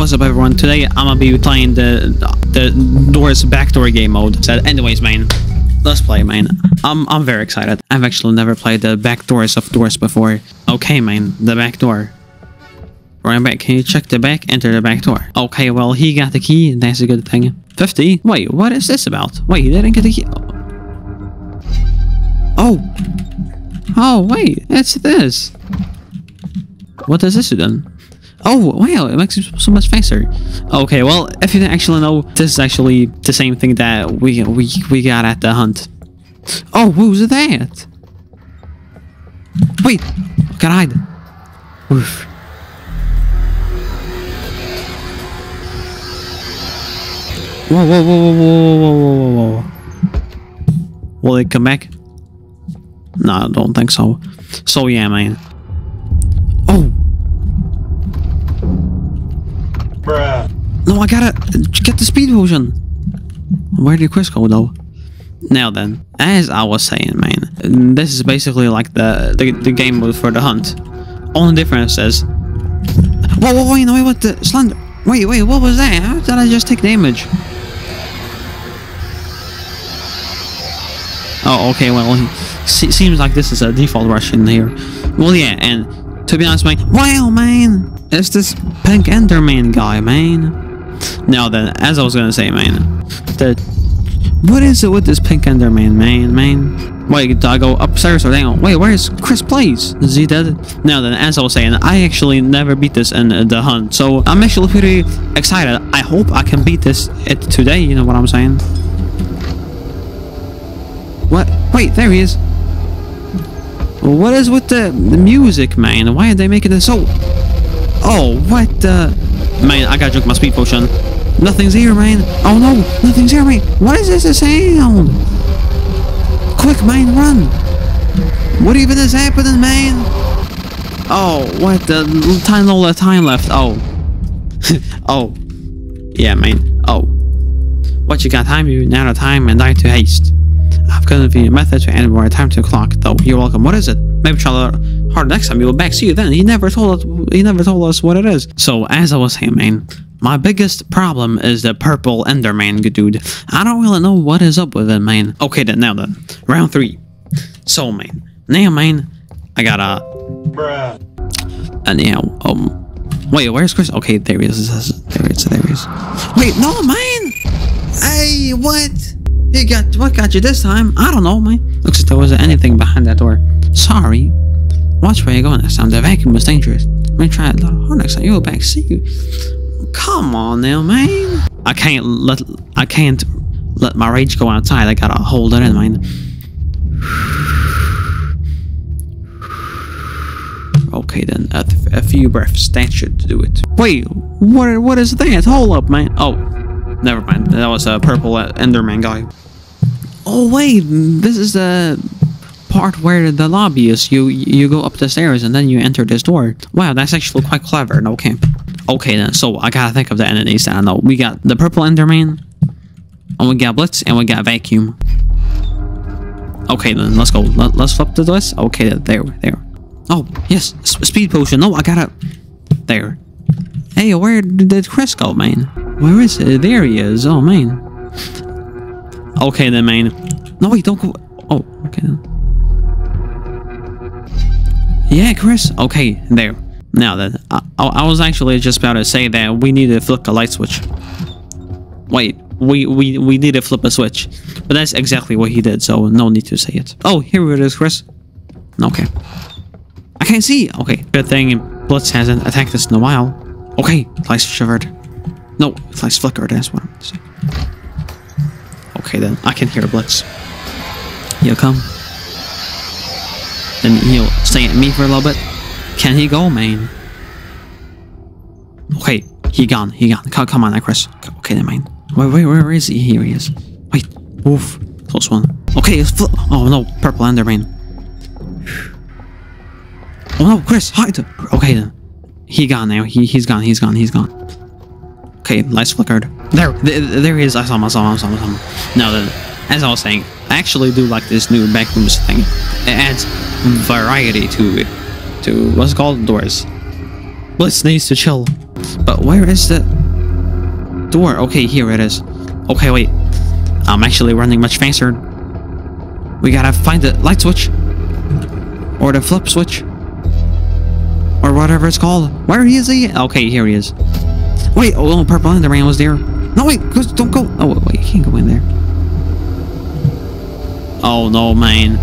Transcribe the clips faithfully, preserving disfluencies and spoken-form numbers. What's up, everyone? Today I'm gonna be playing the the Doors backdoor game mode. So anyways, man, let's play, man. I'm I'm very excited. I've actually never played the backdoors of Doors before. Okay, man, the backdoor. Right back. Can you check the back? Enter the back door. Okay, well, he got the key. That's a good thing. fifty. Wait, what is this about? Wait, he didn't get the key. Oh. Oh, wait. It's this. What does this do then? Oh, wow. It makes it so much faster. Okay, well, if you didn't actually know, this is actually the same thing that we we, we got at the hunt. Oh, who's that? Wait. Can I hide? Oof. Whoa, whoa, whoa, whoa, whoa, whoa, whoa, whoa. Will it come back? No, I don't think so. So, yeah, man. Oh! Bruh. No, I gotta get the speed potion. Where did Chris go, though? Now then, as I was saying, man, this is basically like the, the, the game mode for the hunt. Only difference is... Whoa, whoa, whoa, you know, wait, what the... Slender... Wait, wait, what was that? How did I just take damage? Oh, okay, well, se seems like this is a default rush in here. Well, yeah, and to be honest, man, wow, man, it's this pink Enderman guy, man. Now then, as I was gonna say, man, the, what is it with this pink Enderman, man, man? Wait, do I go upstairs or down? Wait, where is Chris Blaze? Is he dead? Now then, as I was saying, I actually never beat this in uh, the hunt, so I'm actually pretty excited. I hope I can beat this it today, you know what I'm saying? What? Wait, there he is. What is with the, the music, man? Why are they making it so... Oh, what the... Man, I gotta drink my speed potion. Nothing's here, man. Oh, no. Nothing's here, man. What is this sound? Quick, man, run. What even is happening, man? Oh, what the... Time, all time left. Oh. Oh. Yeah, man. Oh. What you got time, you now the time and die to haste. I've got a method to end more time to clock, though. You're welcome. What is it? Maybe try hard next time. You'll back see you then. He never told us. He never told us what it is. So as I was saying, man, my biggest problem is the purple Enderman dude. I don't really know what is up with it, man. Okay, then now then, round three. So man, now man, I gotta. Bruh. And yeah, um, wait, where's Chris? Okay, there he is. There he is. There he is. Wait, no, man. Hey, what? He got what got you this time? I don't know, man. Looks like there wasn't anything behind that door. Sorry. Watch where you're going next time. The vacuum was dangerous. Let me try it a little hard next time. You'll back see you. Come on now, man. I can't let I can't let my rage go outside. I gotta hold it in, man. Okay then, a, a few breaths. That should do it. Wait, what what is that? Hold up, man. Oh. Never mind. That was a purple Enderman guy. Oh wait, this is the part where the lobby is. You you go up the stairs and then you enter this door. Wow, that's actually quite clever. No camp. Okay then. So I gotta think of the enemies that I know. We got the purple Enderman, and we got Blitz, and we got Vacuum. Okay then, let's go. Let, let's flip the list. Okay, there, there. Oh yes, S speed potion. No, I gotta. There. Hey, where did Chris go, man? Where is it? There he is. Oh, man. Okay, then, man. No, wait, don't go. Oh, okay. Yeah, Chris. Okay, there. Now then, I, I, I was actually just about to say that we need to flip a light switch. Wait, we, we, we need to flip a switch. But that's exactly what he did, so no need to say it. Oh, here it is, Chris. Okay. I can't see. Okay, good thing Blitz hasn't attacked us in a while. Okay, lights shivered. No, it's like flicker, that's what I'm saying. Okay then, I can hear Blitz. He'll come. Then he'll stay at me for a little bit. Can he go, man? Okay, he gone, he gone. Come, come on, now, Chris. Okay then, man. Wait, wait, where is he? Here he is. Wait, oof, close one. Okay, it's fl- Oh no, purple Enderman. Oh no, Chris, hide! Okay then. He gone now, he, he's gone, he's gone, he's gone. Okay, lights flickered. There, there, there he is. I saw him, I saw him, I saw him, I saw him. Now then, as I was saying, I actually do like this new backrooms thing. It adds variety to, to what's it called? Doors. Blitz needs to chill. But where is the door? Okay, here it is. Okay, wait. I'm actually running much faster. We gotta find the light switch. Or the flip switch. Or whatever it's called. Where is he? Okay, here he is. Wait, oh, little purple enderman was there. No, wait, don't go. Oh, wait, wait, you can't go in there. Oh, no, man.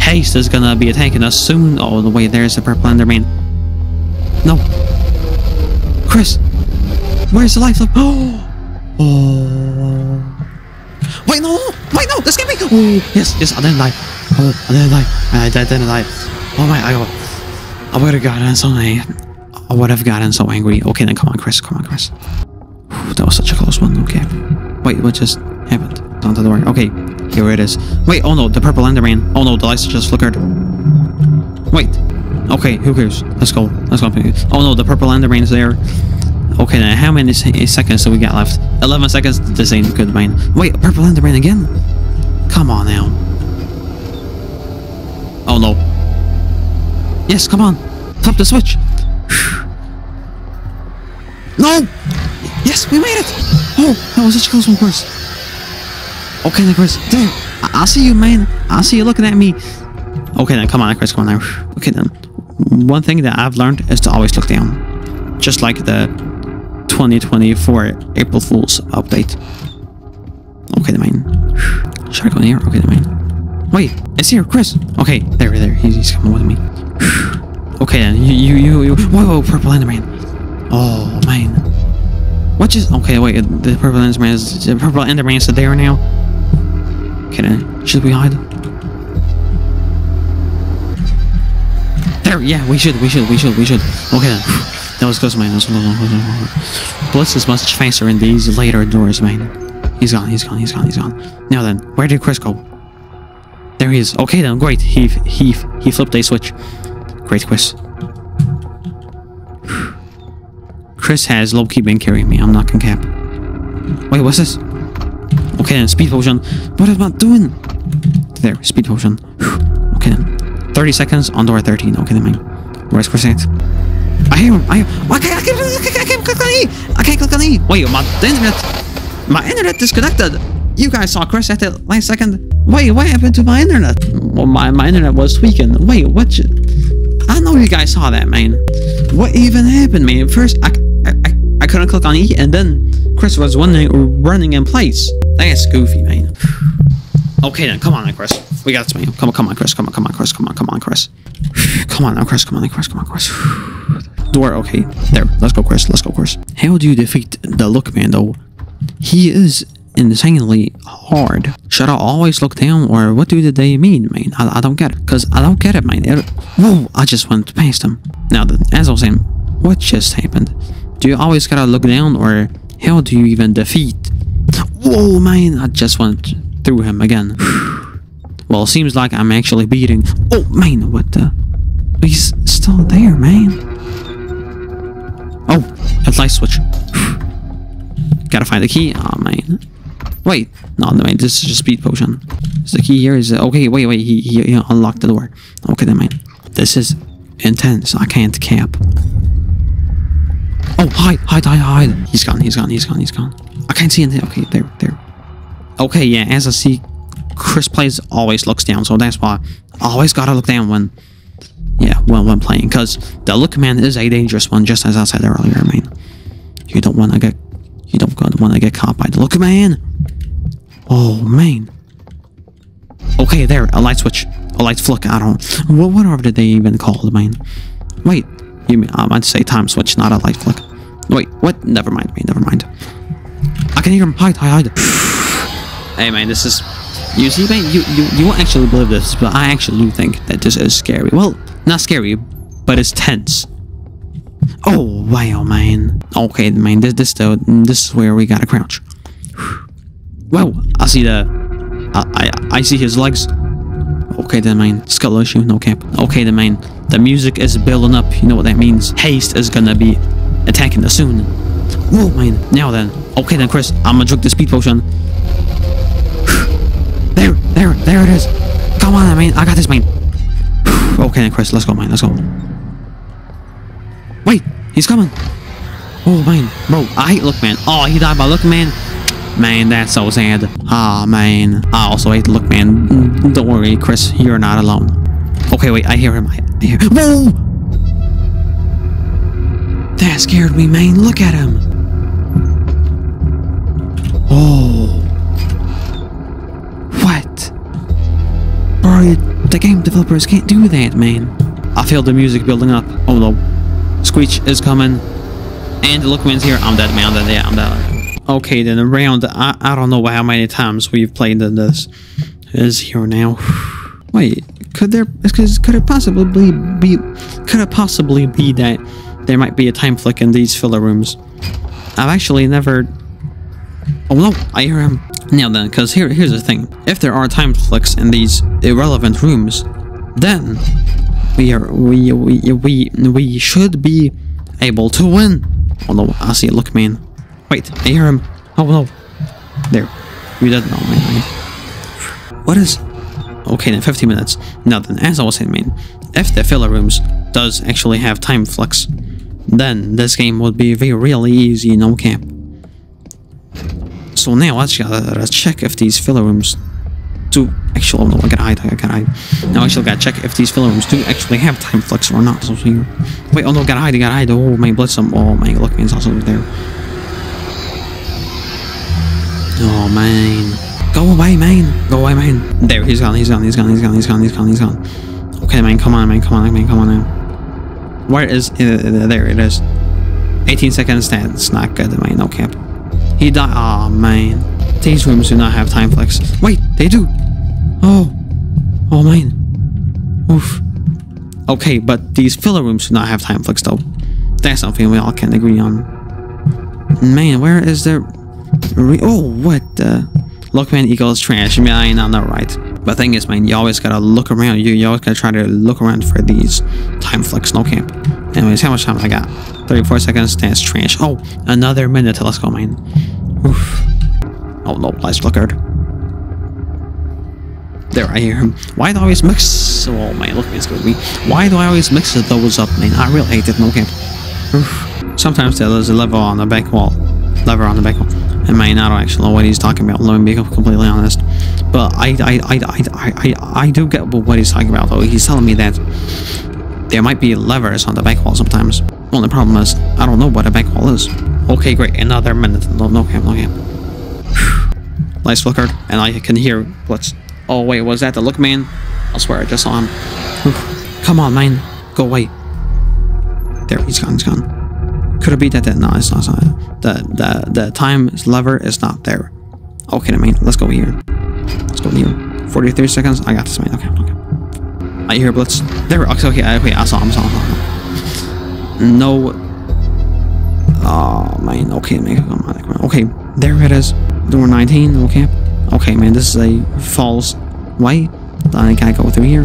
Haste is gonna be attacking us soon. Oh, the way there's the purple enderman. No. Chris, where's the light flip? Oh. Oh. Wait, no, no. Wait, no, this can't be. Oh, yes, yes, I didn't die. Oh, I didn't die. I, I didn't die. Oh, my, I got. I would have gotten so angry. I would have gotten so angry. Okay, then come on, Chris. Come on, Chris. Whew, that was such a close one. Okay. Wait, what just happened? Down the door. Okay, here it is. Wait, oh no, the purple enderman. Oh no, the lights just flickered. Wait. Okay, who cares? Let's go. Let's go. Oh no, the purple enderman's there. Okay, then how many seconds do we got left? eleven seconds. This ain't good, man. Wait, purple enderman again? Come on now. Oh no. Yes, come on. Flip the switch. No! Yes, we made it! Oh, that was such a close one, Chris. Okay, then, Chris. There. I, I see you, man. I see you looking at me. Okay, then. Come on, Chris. Come on now. Okay, then. One thing that I've learned is to always look down. Just like the twenty twenty-four April Fool's update. Okay, then, man. Should I go in here? Okay, then, man. Wait, it's here, Chris. Okay, there, there. He's, he's coming with me. Okay, then, you, you, you, you, whoa, whoa, purple enderman. Oh, man. What just, okay, wait, the purple enderman is, the purple enderman is there now. Okay, then, should we hide? There, yeah, we should, we should, we should, we should. Okay, then, that was close, man. Blitz is much faster in these later doors, man. He's gone, he's gone, he's gone, he's gone. Now then, where did Chris go? There he is. Okay, then, great. He, he, he flipped a switch. Great, Chris. Chris has low-key been carrying me. I'm not gonna cap. Wait, what's this? Okay, then, speed potion. What am I doing? There, speed potion. Okay, then. thirty seconds on door thirteen. Okay, then, man. Where's Chris at? I hear him. I hear him. Okay, I can't, I, can't, I can't click on E. I can't click on E. Wait, my internet. My internet disconnected. You guys saw Chris at the last second. Wait, what happened to my internet? Well, my, my internet was tweaking. Wait, what? I know you guys saw that, man. What even happened, man? First, I, I, I couldn't click on E, and then Chris was running, running in place. That's goofy, man. Okay, then, come on, Chris. We got this, man. Come on, come on, Chris. Come on, come on, Chris. Come on, come on, Chris. Come on, Chris. Come on, Chris. Come on, Chris. Door, okay. There. Let's go, Chris. Let's go, Chris. How do you defeat the look, man, though? He is insanely hard. Should I always look down, or what do they mean, man? I, I don't get it, cause I don't get it, man. It, whoa, I just went past him. Now, as I was saying, what just happened? Do you always gotta look down, or how do you even defeat? Whoa, man, I just went through him again. Well, it seems like I'm actually beating. Oh, man, what the? He's still there, man. Oh, that light switch. Gotta find the key. Oh, man. Wait, no, no, man, this is just speed potion. So the key here is, uh, okay, wait, wait, he, he, he unlocked the door. Okay, then, man, this is intense. I can't cap. Oh, hide, hide, hide, hide. He's gone, he's gone, he's gone, he's gone. I can't see anything. Okay, there, there. Okay, yeah, as I see, Chris Blaze always looks down, so that's why I always gotta look down when, yeah, when, when playing, because the look command is a dangerous one, just as I said earlier, man. You don't want to get, you don't want to get caught by the look command. Oh, man. Okay, there. A light switch. A light flick. I don't... What, what are they even called, man? Wait. You mean... I might say time switch, not a light flick. Wait. What? Never mind, man. Never mind. I can hear him. Hide, hide, hide. Hey, man. This is... You see, man? You, you, you won't actually believe this, but I actually do think that this is scary. Well, not scary, but it's tense. Oh, wow, man. Okay, man. This, this, though, this is where we gotta crouch. Wow, I see the... I, I I see his legs. Okay then, man. Skull issue, no cap. Okay then, man. The music is building up. You know what that means. Haste is gonna be attacking us soon. Whoa, man. Now then. Okay then, Chris. I'm gonna drink the speed potion. There, there, there it is. Come on, man. I got this, man. Okay then, Chris. Let's go, man. Let's go. Wait, he's coming. Oh man, bro, I hate Look Man. Oh, he died by Look Man. Man, that's so sad. Ah, oh, man, I also hate Look Man. Don't worry, Chris, you're not alone. Okay, wait, I hear him. I hear. Whoa! That scared me, man. Look at him. Oh. What? Bro, the game developers can't do that, man. I feel the music building up. Oh no. Screech is coming. And the Lookman's here. I'm dead, man. I'm dead. Yeah, I'm dead. Okay, then around, I, I don't know how many times we've played this, is here now. Wait, could there, could it possibly be, could it possibly be that there might be a time flick in these filler rooms? I've actually never, oh no, I hear him. Now then, because here, here's the thing. If there are time flicks in these irrelevant rooms, then we are, we, we, we, we should be able to win. Oh no, I see it, Look Man. Wait, I hear him. Oh no. There. You didn't know, man. What is... Okay, then, fifteen minutes. Now then, as I was saying, man, if the filler rooms does actually have time flux, then this game would be very, really easy, no cap. So now I just gotta check if these filler rooms do... Actually, oh no, I gotta hide, I gotta hide. Now I actually gotta check if these filler rooms do actually have time flux or not. So here. Wait, oh no, gotta hide, gotta hide. Oh, my blood's some. Oh, my Look Man's also there. Oh, man. Go away, man. Go away, man. There, he's gone, he's gone, he's gone, he's gone, he's gone, he's gone, he's gone. Okay, man, come on, man, come on, man, come on now. Where is... Uh, there it is. eighteen seconds, that's not good, man, no cap. He died. Aw, oh, man. These rooms do not have time flex. Wait, they do. Oh. Oh, man. Oof. Okay, but these filler rooms do not have time flex, though. That's something we all can agree on. Man, where is there... Re oh, what the... Look, man, equals trash. Man, I ain't on that right. But thing is, man, you always gotta look around. You, you always gotta try to look around for these time flex, no camp. Anyways, how much time I got? thirty-four seconds, that's trash. Oh, another minute, let's go, man. Oof. Oh no, lights flickered. There, I hear him. Why do I always mix... Oh man, Look Man's gonna be... Why do I always mix those up, man? I really hate it, no camp. Oof. Sometimes there's a lever on the back wall. Lever on the back wall. And man, I don't actually know what he's talking about, let me be completely honest. But I, I, I, I, I, I do get what he's talking about, though. He's telling me that there might be levers on the back wall sometimes. Only problem is, I don't know what a back wall is. Okay, great, another minute. No, no cam, no cam. Whew. Lights flickered, and I can hear what's... Oh, wait, was that the Look Man? I swear, I just saw him. Whew. Come on, man. Go away. There, he's gone, he's gone. Could it be that... that no, it's not. It's not. The, the, the time lever is not there. Okay, I mean, let's go here. Let's go here. forty-three seconds. I got this, man. Okay, okay. I hear blitz. There. Okay, okay. okay I saw him. I saw him. No. Oh, man. Okay, man. Come on, come on. Okay. There it is. Door nineteen. Okay. Okay, man. This is a false way. I gotta go through here.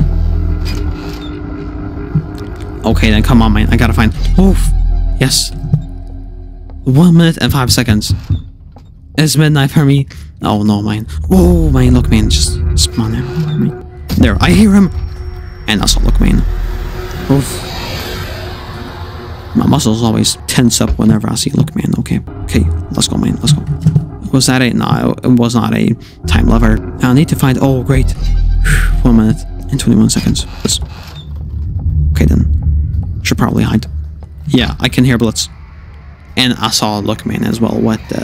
Okay, then. Come on, man. I gotta find. Oof. Yes. One minute and five seconds. It's midnight for me. Oh no, man. Whoa, man, Look Man just spawned there. There, I hear him. And also Look Man. Oof. My muscles always tense up whenever I see Look Man. Okay. Okay, let's go, man. Let's go. Was that a... No, it was not a time lever. I need to find... Oh, great. One minute and twenty-one seconds. Let's... Okay, then. Should probably hide. Yeah, I can hear blitz. And I saw Look Man as well. What the...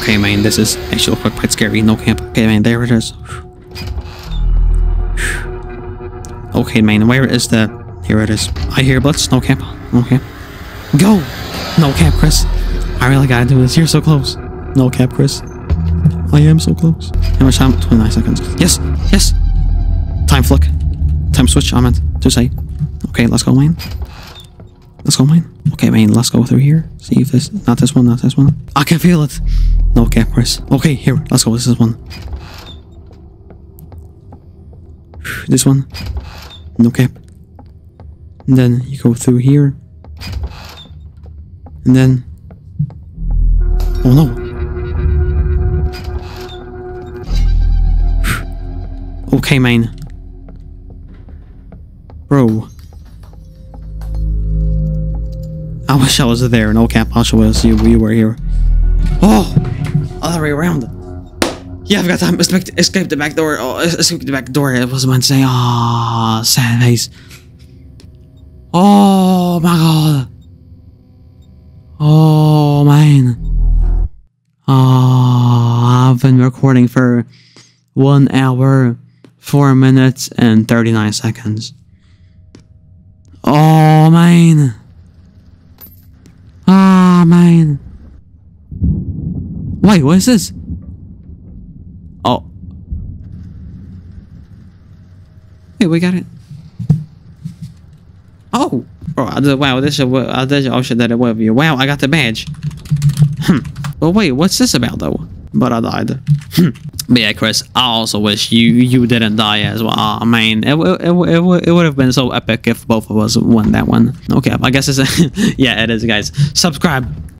Okay, man, this is actually quite, quite scary. No camp. Okay, man, there it is. Okay, man, where is the... Here it is. I hear blitz. No camp. No camp. Go! No camp, Chris. I really gotta do this. You're so close. No camp, Chris. I am so close. How much time? twenty-nine seconds. Yes! Yes! Time flick. Time switch, I meant to say. Okay, let's go, man. Let's go, man. Okay, man, let's go through here. See if this... Not this one, not this one. I can feel it! No cap, Chris. Okay, here. Let's go. This is one. This one. No cap. And then you go through here. And then... Oh, no. Okay, man. Bro. I wish I was there. No cap, I wish you we were here. Oh, other way around. Yeah, I've got time. Escape the back door. Oh, escape the back door. It was meant to say. Ah, oh, sad face. Oh my god. Oh man. Oh, I've been recording for one hour, four minutes, and thirty-nine seconds. Oh man. Ah, oh, man. Wait, what is this? Oh. Hey, we got it. Oh, bro! I did, wow, this is I did. Oh shit, that it with you. Wow, I got the badge. Hmm. But wait, what's this about though? But I died. Hmm. But yeah, Chris, I also wish you you didn't die as well. Oh, man, it it it, it would have been so epic if both of us won that one. Okay, I guess it's a yeah, it is, guys. Subscribe.